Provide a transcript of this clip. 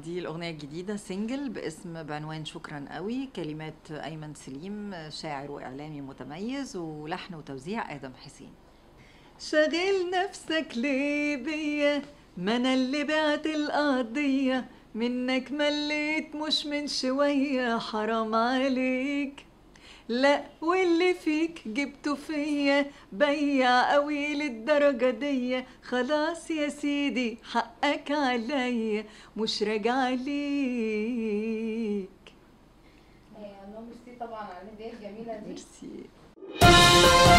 دي الأغنية الجديدة سينجل باسم بعنوان شكرا قوي، كلمات أيمن سليم شاعر وإعلامي متميز، ولحن وتوزيع آدم حسين. شغل نفسك ليه بيا، ما أنا اللي بعت القضية، منك مليت مش من شوية، حرام عليك لا واللي فيك جبته فيا، بيع قوي للدرجة دي، خلاص يا سيدي حقك عليا مش راجع ليك. ميرسي طبعا على الهدية الجميلة دي. ميرسي.